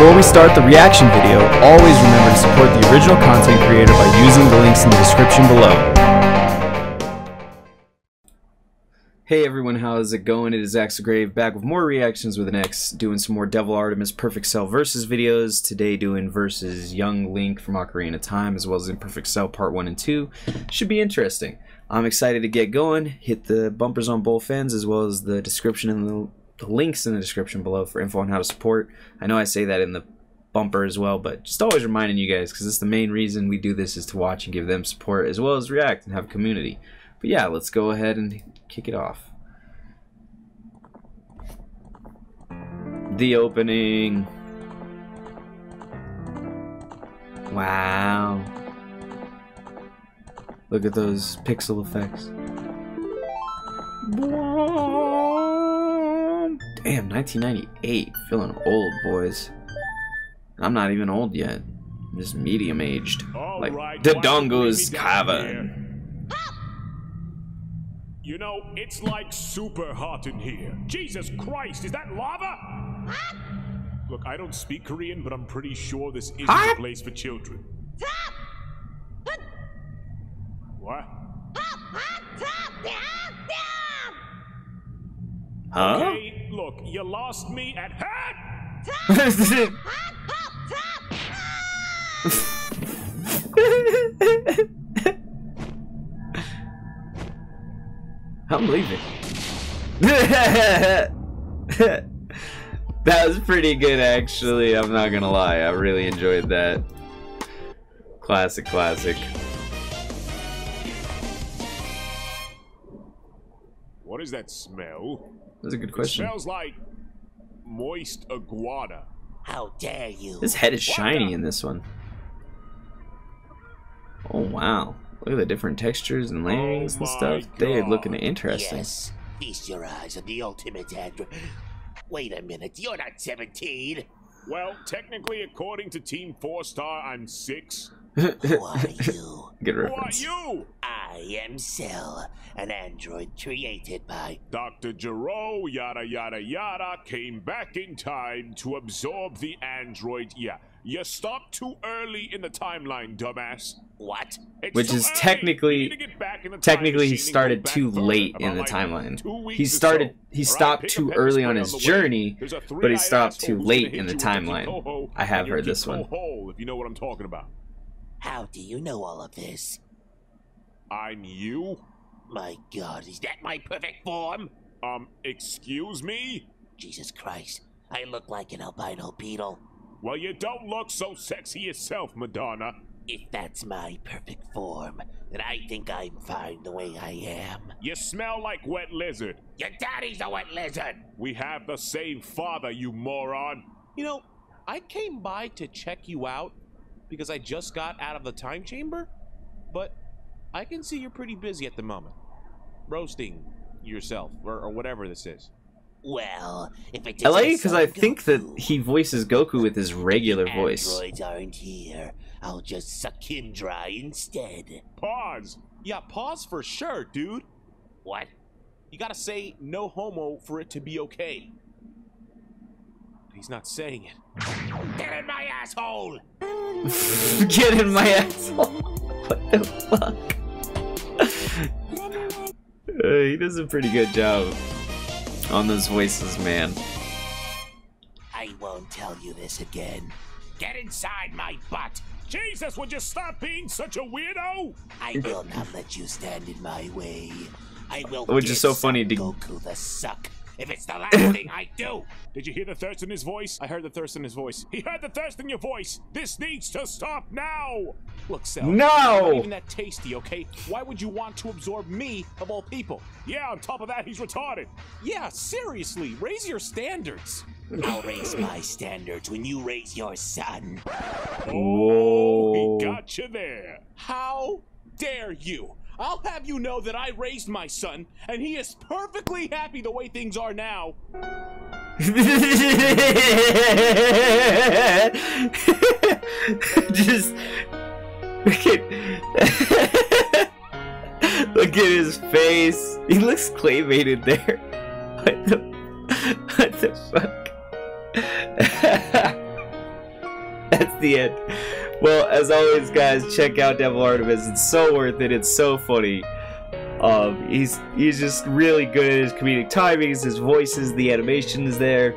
Before we start the reaction video, always remember to support the original content creator by using the links in the description below. Hey everyone, how is it going? It is Axel Grave, back with more reactions with an X, doing some more Devil Artemis Perfect Cell versus videos. Today doing versus Young Link from Ocarina of Time, as well as Imperfect Cell Part 1 and 2. Should be interesting. I'm excited to get going. Hit the bumpers on both ends, as well as the description and the links in the description below for info on how to support. I know I say that in the bumper as well, but just always reminding you guys, because it's the main reason we do this, is to watch and give them support as well as react and have community. But yeah, let's go ahead and kick it off. The opening. Wow. Look at those pixel effects. Damn, 1998, feeling old, boys. I'm not even old yet. I'm just medium-aged. Like, right, Dodongo's Cavern. You know, it's like super hot in here. Jesus Christ, is that lava? Hot? Look, I don't speak Korean, but I'm pretty sure this isn't a place for children. Hot? What? Huh? Okay. Look, you lost me at her. I'm leaving. That was pretty good, actually. I'm not gonna lie. I really enjoyed that. Classic, classic. What is that smell? That's a good question. It smells like moist iguana. How dare you? His head is shiny in this one. Oh wow. Look at the different textures and layers and stuff. God. They're looking interesting. Yes. Feast your eyes on the ultimate ad. Wait a minute, you're not 17. Well, technically according to Team 4 Star, I'm 6. Who are you? Good reference. Who are you? I am Cell, an android created by Dr. Gero, yada yada yada, came back in time to absorb the android. Yeah, you stopped too early in the timeline, dumbass. What? Which is technically he started too late in the timeline. He stopped too early on his journey, but he stopped too late in the timeline. I have heard this one. If you know what I'm talking about. How do you know all of this? I'm you? My God, is that my perfect form? Excuse me? Jesus Christ, I look like an albino beetle. Well, you don't look so sexy yourself, Madonna. If that's my perfect form, then I think I'm fine the way I am. You smell like wet lizard. Your daddy's a wet lizard. We have the same father, you moron. You know, I came by to check you out, because I just got out of the time chamber, but I can see you're pretty busy at the moment. Roasting yourself, or whatever this is. Well, if it did, I like it because I think that he voices Goku with his regular voice. Androids aren't here. I'll just suck him dry instead. Pause. Yeah, pause for sure, dude. What? You gotta say no homo for it to be okay. He's not saying it. Get in my asshole! Get in my asshole! What the fuck? He does a pretty good job on those voices, man. I won't tell you this again. Get inside my butt! Jesus, would you stop being such a weirdo? I will not let you stand in my way. I will. Which is so funny to Goku the suck. If it's the last thing I do! Did you hear the thirst in his voice? I heard the thirst in his voice. He heard the thirst in your voice! This needs to stop now! Look, Cell, no! Not even that tasty, okay? Why would you want to absorb me, of all people? Yeah, on top of that, he's retarded. Yeah, seriously, raise your standards. I'll raise my standards when you raise your son. Oh, he got you there. How dare you? I'll have you know that I raised my son, and he is perfectly happy the way things are now. Just look at his face. He looks claymated there. What the fuck? that's the end. Well, as always, guys, check out Devil Artemis. It's so worth it. It's so funny. He's just really good at his comedic timings, his voices, the animation is there.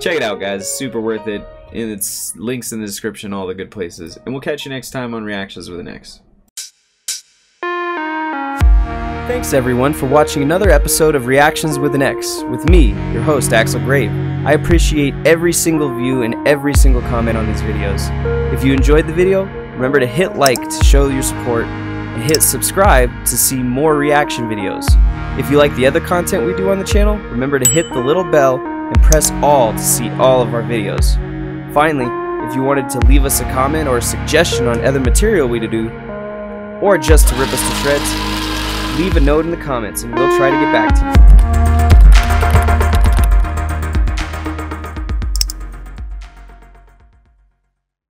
Check it out, guys. Super worth it. And it's links in the description, all the good places. And we'll catch you next time on Reactions with an X. Thanks everyone for watching another episode of Reactions with an X with me, your host, Axel Grave. I appreciate every single view and every single comment on these videos. If you enjoyed the video, remember to hit like to show your support and hit subscribe to see more reaction videos. If you like the other content we do on the channel, remember to hit the little bell and press all to see all of our videos. Finally, if you wanted to leave us a comment or a suggestion on other material we to do, or just to rip us to shreds, leave a note in the comments and we'll try to get back to you.